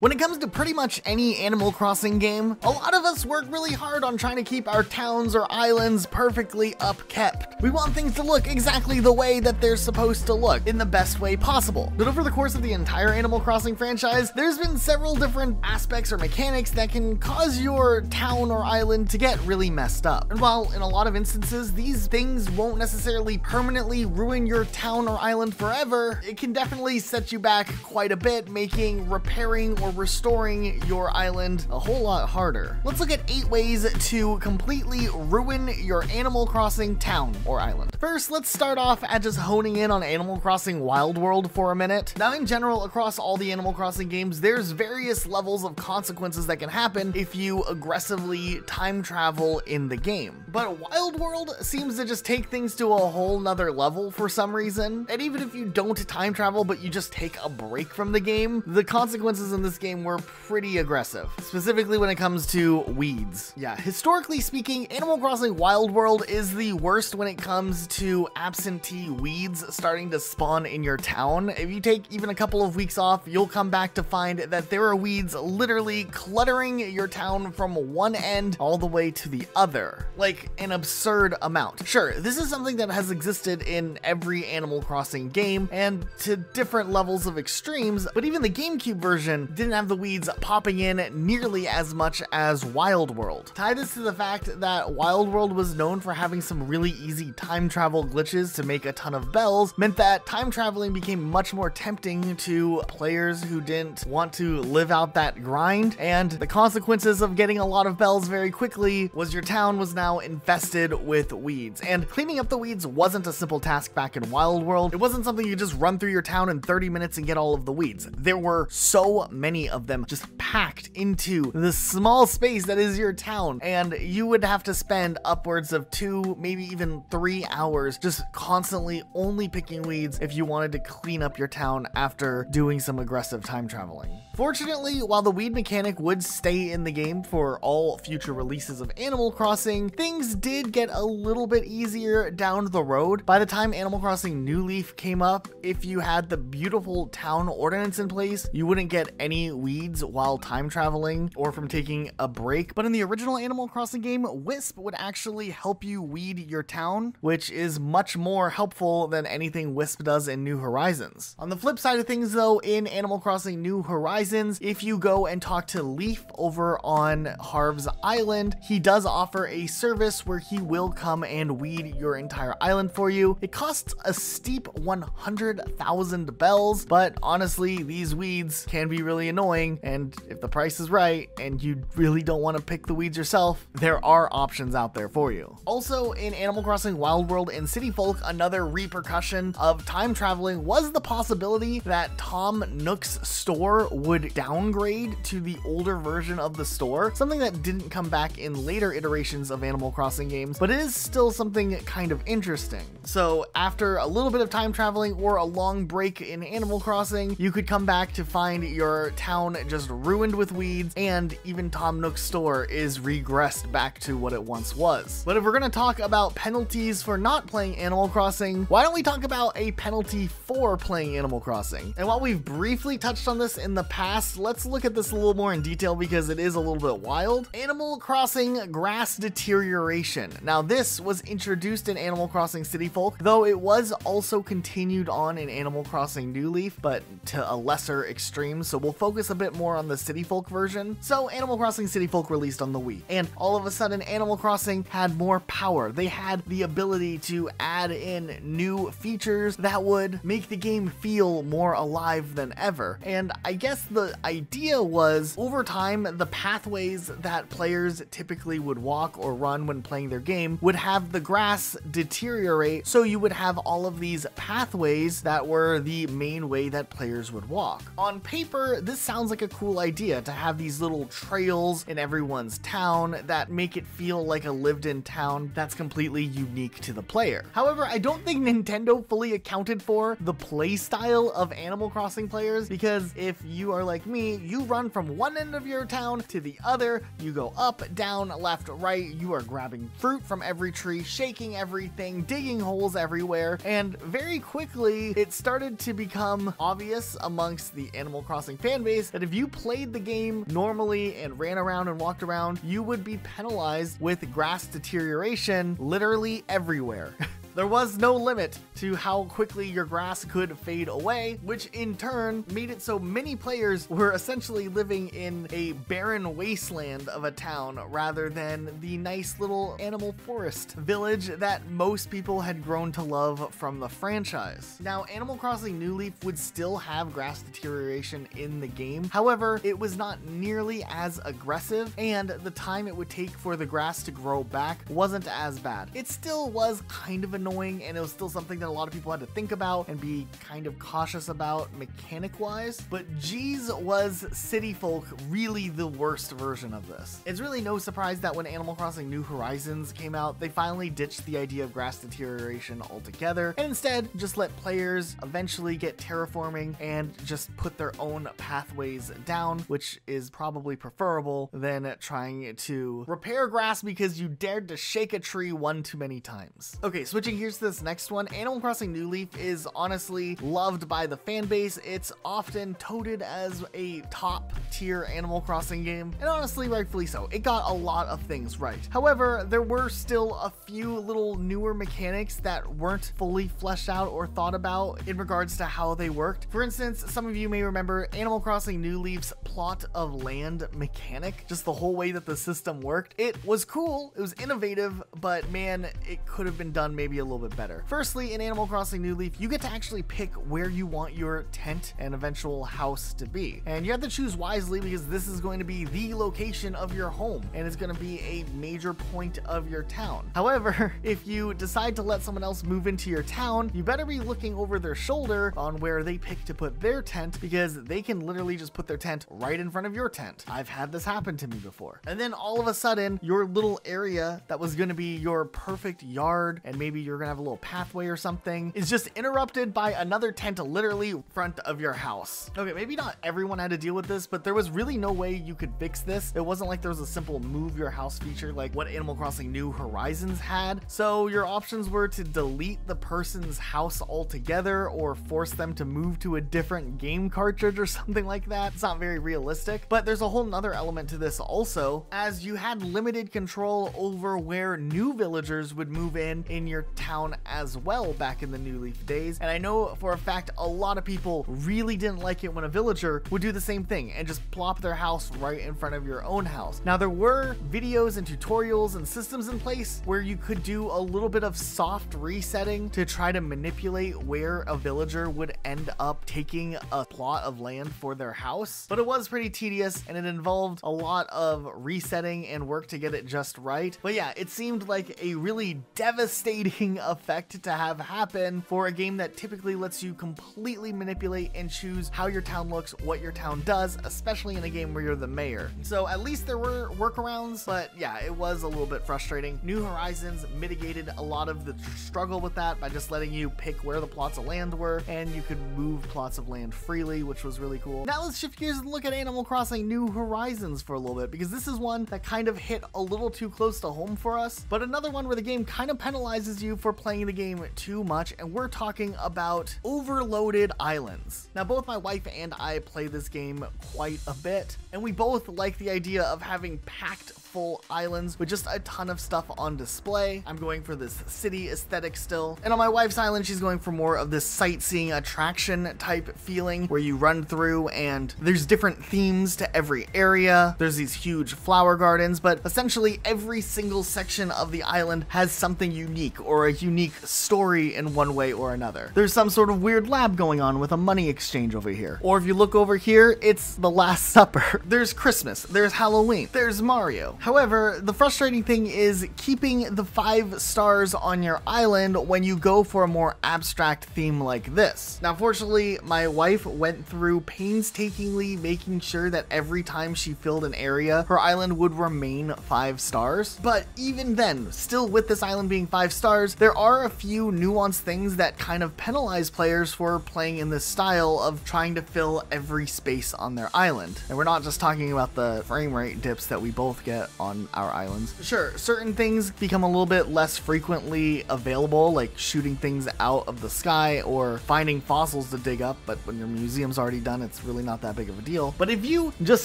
When it comes to pretty much any Animal Crossing game, a lot of us work really hard on trying to keep our towns or islands perfectly upkept. We want things to look exactly the way that they're supposed to look, in the best way possible. But over the course of the entire Animal Crossing franchise, there's been several different aspects or mechanics that can cause your town or island to get really messed up. And while in a lot of instances, these things won't necessarily permanently ruin your town or island forever, it can definitely set you back quite a bit, making repairing or restoring your island a whole lot harder. Let's look at 8 ways to completely ruin your Animal Crossing town or island. First, let's start off at just honing in on Animal Crossing Wild World for a minute. Now, in general, across all the Animal Crossing games, there's various levels of consequences that can happen if you aggressively time travel in the game. But Wild World seems to just take things to a whole nother level for some reason. And even if you don't time travel, but you just take a break from the game, the consequences in this game were pretty aggressive, specifically when it comes to weeds. Yeah, historically speaking, Animal Crossing Wild World is the worst when it comes to absentee weeds starting to spawn in your town. If you take even a couple of weeks off, you'll come back to find that there are weeds literally cluttering your town from one end all the way to the other, like an absurd amount. Sure, this is something that has existed in every Animal Crossing game and to different levels of extremes, but even the GameCube version didn't have the weeds popping in nearly as much as Wild World. Tie this to the fact that Wild World was known for having some really easy time travel glitches to make a ton of bells, meant that time traveling became much more tempting to players who didn't want to live out that grind, and the consequences of getting a lot of bells very quickly was your town was now infested with weeds. And cleaning up the weeds wasn't a simple task back in Wild World. It wasn't something you just run through your town in 30 minutes and get all of the weeds. There were so many of them just packed into the small space that is your town, and you would have to spend upwards of 2, maybe even 3 hours just constantly only picking weeds if you wanted to clean up your town after doing some aggressive time traveling. Fortunately, while the weed mechanic would stay in the game for all future releases of Animal Crossing, things did get a little bit easier down the road. By the time Animal Crossing New Leaf came up, if you had the beautiful town ordinance in place, you wouldn't get any weeds while time traveling or from taking a break. But in the original Animal Crossing game, Wisp would actually help you weed your town, which is much more helpful than anything Wisp does in New Horizons. On the flip side of things though, in Animal Crossing New Horizons, if you go and talk to Leaf over on Harv's Island, he does offer a service where he will come and weed your entire island for you. It costs a steep 100,000 bells, but honestly, these weeds can be really annoying, and if the price is right and you really don't want to pick the weeds yourself, there are options out there for you. Also, in Animal Crossing Wild World and City Folk, another repercussion of time traveling was the possibility that Tom Nook's store would downgrade to the older version of the store, something that didn't come back in later iterations of Animal Crossing games, but it is still something kind of interesting. So after a little bit of time traveling or a long break in Animal Crossing, you could come back to find your town just ruined with weeds, and even Tom Nook's store is regressed back to what it once was. But if we're gonna talk about penalties for not playing Animal Crossing, why don't we talk about a penalty for playing Animal Crossing? And while we've briefly touched on this in the past, let's look at this a little more in detail because it is a little bit wild. Animal Crossing Grass Deterioration. Now, this was introduced in Animal Crossing City Folk, though it was also continued on in Animal Crossing New Leaf, but to a lesser extreme, so we'll focus a bit more on the City Folk version. So Animal Crossing City Folk released on the Wii, and all of a sudden Animal Crossing had more power. They had the ability to add in new features that would make the game feel more alive than ever. And I guess the idea was, over time, the pathways that players typically would walk or run when playing their game would have the grass deteriorate, so you would have all of these pathways that were the main way that players would walk. On paper, this sounds like a cool idea, to have these little trails in everyone's town that make it feel like a lived-in town that's completely unique to the player. However, I don't think Nintendo fully accounted for the playstyle of Animal Crossing players, because if you are like me, you run from one end of your town to the other, you go up, down, left, right, you are grabbing fruit from every tree, shaking everything, digging holes everywhere, and very quickly it started to become obvious amongst the Animal Crossing fan base that if you played the game normally and ran around and walked around, you would be penalized with grass deterioration literally everywhere. There was no limit to how quickly your grass could fade away, which in turn made it so many players were essentially living in a barren wasteland of a town rather than the nice little Animal Forest village that most people had grown to love from the franchise. Now, Animal Crossing New Leaf would still have grass deterioration in the game. However, it was not nearly as aggressive, and the time it would take for the grass to grow back wasn't as bad. It still was kind of annoying, and it was still something that a lot of people had to think about and be kind of cautious about mechanic wise, but geez, was City Folk really the worst version of this. It's really no surprise that when Animal Crossing New Horizons came out, they finally ditched the idea of grass deterioration altogether and instead just let players eventually get terraforming and just put their own pathways down, which is probably preferable than trying to repair grass because you dared to shake a tree one too many times. Okay, switching gears to this next one, Animal Crossing New Leaf is honestly loved by the fan base. It's often touted as a top tier Animal Crossing game, and honestly, rightfully so. It got a lot of things right. However, there were still a few little newer mechanics that weren't fully fleshed out or thought about in regards to how they worked. For instance, some of you may remember Animal Crossing New Leaf's plot of land mechanic, just the whole way that the system worked. It was cool, it was innovative, but man, it could have been done maybe a little bit better. Firstly, in Animal Crossing New Leaf, you get to actually pick where you want your tent and eventual house to be. And you have to choose wisely because this is going to be the location of your home and it's going to be a major point of your town. However, if you decide to let someone else move into your town, you better be looking over their shoulder on where they pick to put their tent because they can literally just put their tent right in front of your tent. I've had this happen to me before. And then all of a sudden, your little area that was going to be your perfect yard and maybe you're gonna have a little pathway or something is just interrupted by another tent literally in front of your house. Okay, maybe not everyone had to deal with this, but there was really no way you could fix this. It wasn't like there was a simple move your house feature like what Animal Crossing New Horizons had. So your options were to delete the person's house altogether or force them to move to a different game cartridge or something like that. It's not very realistic, but there's a whole nother element to this also, as you had limited control over where new villagers would move in your town as well back in the New Leaf days. And I know for a fact a lot of people really didn't like it when a villager would do the same thing and just plop their house right in front of your own house. Now, there were videos and tutorials and systems in place where you could do a little bit of soft resetting to try to manipulate where a villager would end up taking a plot of land for their house, but it was pretty tedious and it involved a lot of resetting and work to get it just right. But yeah, it seemed like a really devastating effect to have happen for a game that typically lets you completely manipulate and choose how your town looks, what your town does, especially in a game where you're the mayor. So at least there were workarounds, but yeah, it was a little bit frustrating. New Horizons mitigated a lot of the struggle with that by just letting you pick where the plots of land were, and you could move plots of land freely, which was really cool. Now let's shift gears and look at Animal Crossing New Horizons for a little bit, because this is one that kind of hit a little too close to home for us, but another one where the game kind of penalizes you for playing the game too much, and we're talking about overloaded islands. Now, both my wife and I play this game quite a bit, and we both like the idea of having packed full islands with just a ton of stuff on display. I'm going for this city aesthetic still, and on my wife's island, she's going for more of this sightseeing attraction type feeling where you run through and there's different themes to every area. There's these huge flower gardens, but essentially every single section of the island has something unique or a unique story in one way or another. There's some sort of weird lab going on with a money exchange over here. Or if you look over here, it's the Last Supper. There's Christmas, there's Halloween, there's Mario. However, the frustrating thing is keeping the 5 stars on your island when you go for a more abstract theme like this. Now, fortunately, my wife went through painstakingly making sure that every time she filled an area, her island would remain 5 stars. But even then, still with this island being 5 stars, there are a few nuanced things that kind of penalize players for playing in this style of trying to fill every space on their island. And we're not just talking about the frame rate dips that we both get on our islands. Sure, certain things become a little bit less frequently available, like shooting things out of the sky or finding fossils to dig up, but when your museum's already done, it's really not that big of a deal. But if you just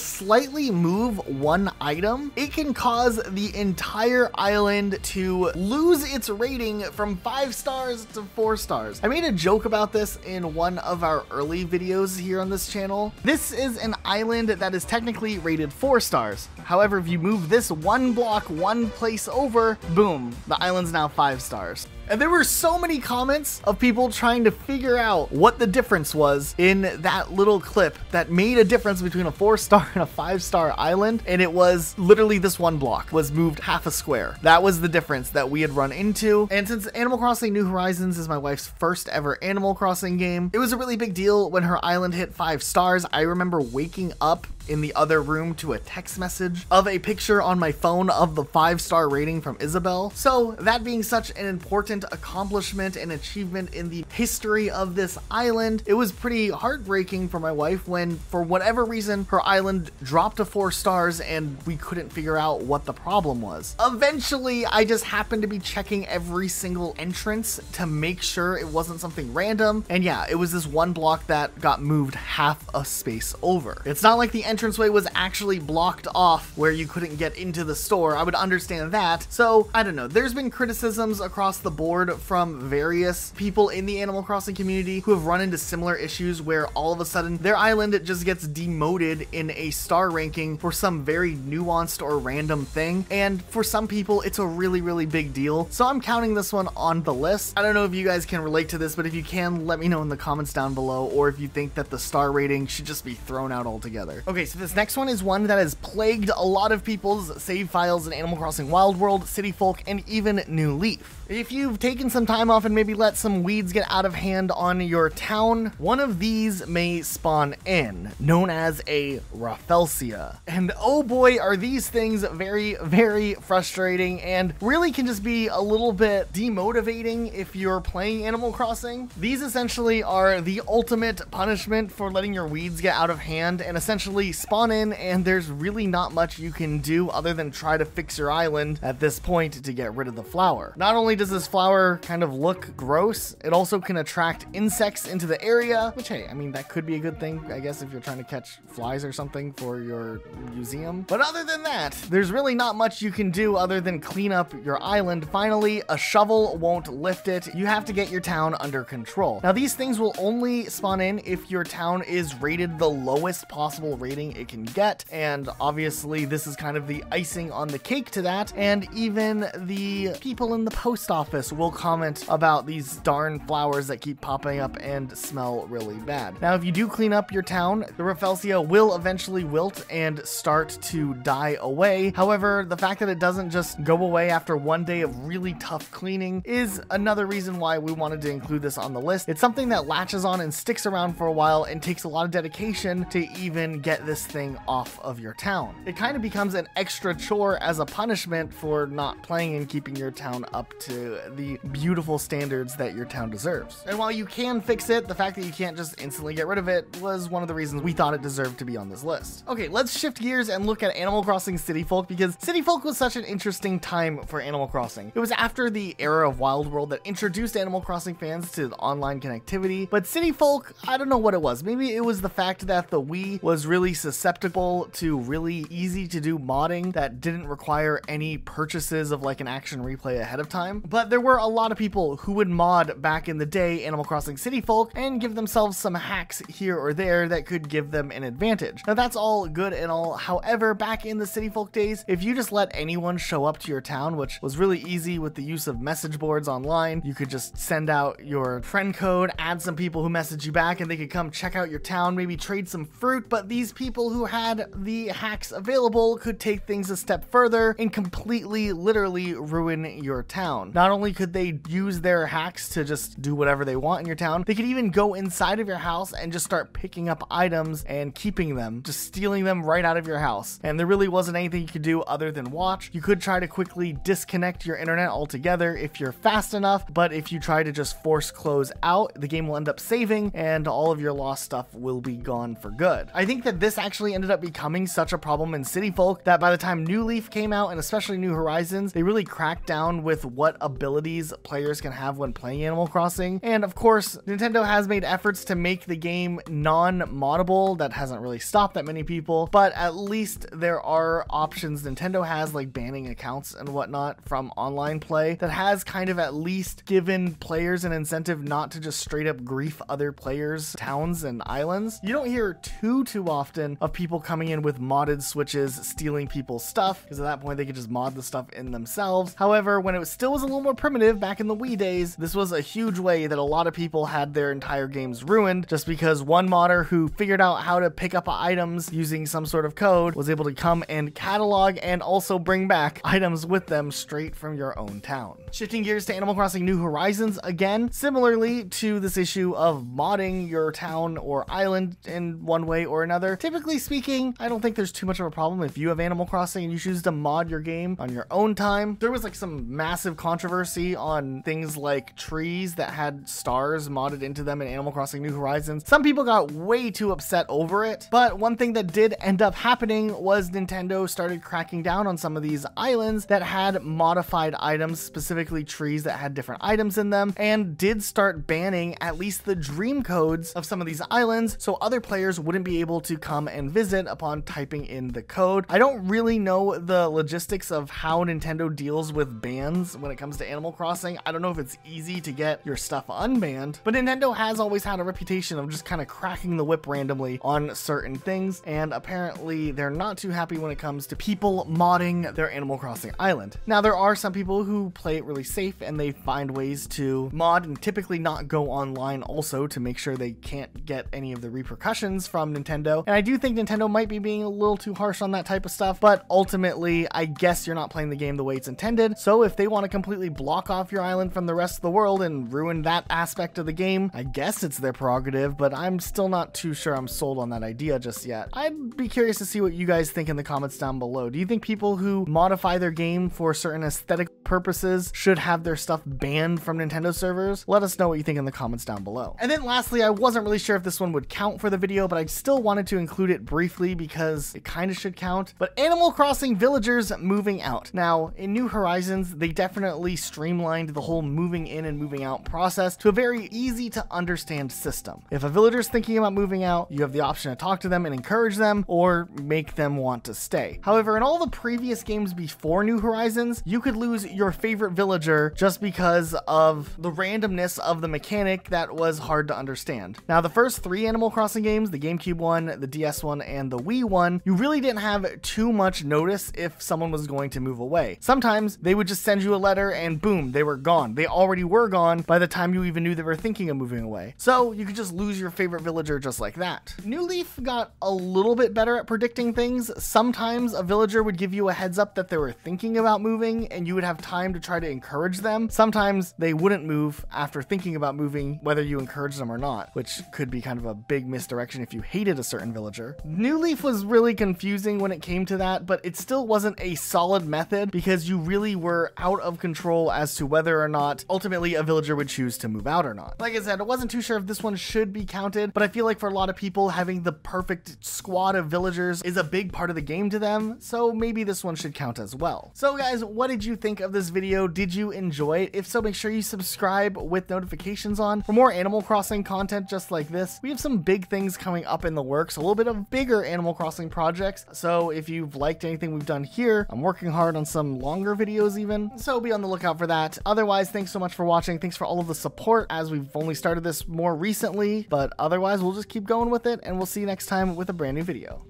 slightly move one item, it can cause the entire island to lose its rating from 5 stars to 4 stars. I made a joke about this in one of our early videos here on this channel. This is an island that is technically rated 4 stars. However, if you move this one block one place over, boom, the island's now 5 stars. And there were so many comments of people trying to figure out what the difference was in that little clip that made a difference between a 4 star and a 5 star island. And it was literally this one block was moved half a square. That was the difference that we had run into. And since Animal Crossing New Horizons is my wife's first ever Animal Crossing game, it was a really big deal when her island hit 5 stars. I remember waking up in the other room to a text message of a picture on my phone of the 5 star rating from Isabel. So that being such an important accomplishment and achievement in the history of this island, it was pretty heartbreaking for my wife when, for whatever reason, her island dropped to 4 stars and we couldn't figure out what the problem was. Eventually, I just happened to be checking every single entrance to make sure it wasn't something random. And yeah, it was this one block that got moved half a space over. It's not like the entranceway was actually blocked off where you couldn't get into the store. I would understand that. So I don't know, there's been criticisms across the board from various people in the Animal Crossing community who have run into similar issues where all of a sudden their island just gets demoted in a star ranking for some very nuanced or random thing. And for some people, it's a really, really big deal. So I'm counting this one on the list. I don't know if you guys can relate to this, but if you can, let me know in the comments down below, or if you think that the star rating should just be thrown out altogether. Okay, so this next one is one that has plagued a lot of people's save files in Animal Crossing Wild World, City Folk, and even New Leaf. If you've taken some time off and maybe let some weeds get out of hand on your town, one of these may spawn in, known as a Raphelsia. And oh boy, are these things very, very frustrating and really can just be a little bit demotivating if you're playing Animal Crossing. These essentially are the ultimate punishment for letting your weeds get out of hand and essentially spawn in, and there's really not much you can do other than try to fix your island at this point to get rid of the flower. Not only does this flower kind of look gross, it also can attract insects into the area, which, hey, I mean, that could be a good thing, I guess, if you're trying to catch flies or something for your museum. But other than that, there's really not much you can do other than clean up your island. Finally, a shovel won't lift it. You have to get your town under control. Now, these things will only spawn in if your town is rated the lowest possible rating it can get, and obviously this is kind of the icing on the cake to that. And even the people in the post office will comment about these darn flowers that keep popping up and smell really bad. Now, if you do clean up your town, the Raphelsia will eventually wilt and start to die away. However, the fact that it doesn't just go away after one day of really tough cleaning is another reason why we wanted to include this on the list. It's something that latches on and sticks around for a while and takes a lot of dedication to even get this thing off of your town. It kind of becomes an extra chore as a punishment for not playing and keeping your town up to the beautiful standards that your town deserves. And while you can fix it, the fact that you can't just instantly get rid of it was one of the reasons we thought it deserved to be on this list. Okay, let's shift gears and look at Animal Crossing City Folk, because City Folk was such an interesting time for Animal Crossing. It was after the era of Wild World that introduced Animal Crossing fans to the online connectivity, but City Folk, I don't know what it was. Maybe it was the fact that the Wii was really susceptible to really easy to do modding that didn't require any purchases of like an action replay ahead of time. But there were a lot of people who would mod back in the day Animal Crossing City Folk and give themselves some hacks here or there that could give them an advantage. Now, that's all good and all. However, back in the City Folk days, if you just let anyone show up to your town, which was really easy with the use of message boards online, you could just send out your friend code, add some people who message you back, and they could come check out your town, maybe trade some fruit. But these people people who had the hacks available could take things a step further and completely, literally ruin your town. Not only could they use their hacks to just do whatever they want in your town, they could even go inside of your house and just start picking up items and keeping them, just stealing them right out of your house. And there really wasn't anything you could do other than watch. You could try to quickly disconnect your internet altogether if you're fast enough, but if you try to just force close out, the game will end up saving and all of your lost stuff will be gone for good. I think that this actually ended up becoming such a problem in City Folk that by the time New Leaf came out, and especially New Horizons, they really cracked down with what abilities players can have when playing Animal Crossing. And of course, Nintendo has made efforts to make the game non-moddable. That hasn't really stopped that many people, but at least there are options Nintendo has, like banning accounts and whatnot from online play, that has kind of at least given players an incentive not to just straight up grief other players' towns and islands. You don't hear too often of people coming in with modded Switches stealing people's stuff, because at that point they could just mod the stuff in themselves. However, when it still was a little more primitive back in the Wii days, this was a huge way that a lot of people had their entire games ruined, just because one modder who figured out how to pick up items using some sort of code was able to come and catalog and also bring back items with them straight from your own town. Shifting gears to Animal Crossing New Horizons again, similarly to this issue of modding your town or island in one way or another, typically speaking, I don't think there's too much of a problem if you have Animal Crossing and you choose to mod your game on your own time. There was like some massive controversy on things like trees that had stars modded into them in Animal Crossing New Horizons. Some people got way too upset over it, but one thing that did end up happening was Nintendo started cracking down on some of these islands that had modified items, specifically trees that had different items in them, and did start banning at least the dream codes of some of these islands so other players wouldn't be able to come and visit upon typing in the code. I don't really know the logistics of how Nintendo deals with bans when it comes to Animal Crossing. I don't know if it's easy to get your stuff unbanned, but Nintendo has always had a reputation of just kind of cracking the whip randomly on certain things, and apparently they're not too happy when it comes to people modding their Animal Crossing island. Now, there are some people who play it really safe and they find ways to mod and typically not go online also to make sure they can't get any of the repercussions from Nintendo, and I do think Nintendo might be being a little too harsh on that type of stuff, but ultimately I guess you're not playing the game the way it's intended. So if they want to completely block off your island from the rest of the world and ruin that aspect of the game, I guess it's their prerogative, but I'm still not too sure I'm sold on that idea just yet. I'd be curious to see what you guys think in the comments down below. Do you think people who modify their game for certain aesthetic purposes should have their stuff banned from Nintendo servers? Let us know what you think in the comments down below. And then lastly, I wasn't really sure if this one would count for the video, but I still wanted to include it briefly because it kind of should count, but Animal Crossing villagers moving out. Now, in New Horizons, they definitely streamlined the whole moving in and moving out process to a very easy to understand system. If a villager's thinking about moving out, you have the option to talk to them and encourage them or make them want to stay. However, in all the previous games before New Horizons, you could lose your favorite villager just because of the randomness of the mechanic that was hard to understand. Now, the first three Animal Crossing games, the GameCube one, the DS one, and the Wii one, you really didn't have too much notice if someone was going to move away. Sometimes they would just send you a letter and boom, they were gone. They already were gone by the time you even knew they were thinking of moving away. So you could just lose your favorite villager just like that. New Leaf got a little bit better at predicting things. Sometimes a villager would give you a heads up that they were thinking about moving and you would have time to try to encourage them. Sometimes they wouldn't move after thinking about moving, whether you encourage them or not, which could be kind of a big misdirection if you hated a certain villager. New Leaf was really confusing when it came to that, but it still wasn't a solid method because you really were out of control as to whether or not ultimately a villager would choose to move out or not. Like I said, I wasn't too sure if this one should be counted, but I feel like for a lot of people, having the perfect squad of villagers is a big part of the game to them, so maybe this one should count as well. So guys, what did you think of this video? Did you enjoy it? If so, make sure you subscribe with notifications on for more Animal Crossing content just like this. We have some big things coming up in the works, a little bit of bigger Animal Crossing projects. So if you've liked anything we've done here, I'm working hard on some longer videos even, so be on the lookout for that. Otherwise, thanks so much for watching. Thanks for all of the support, as we've only started this more recently, but otherwise we'll just keep going with it and we'll see you next time with a brand new video.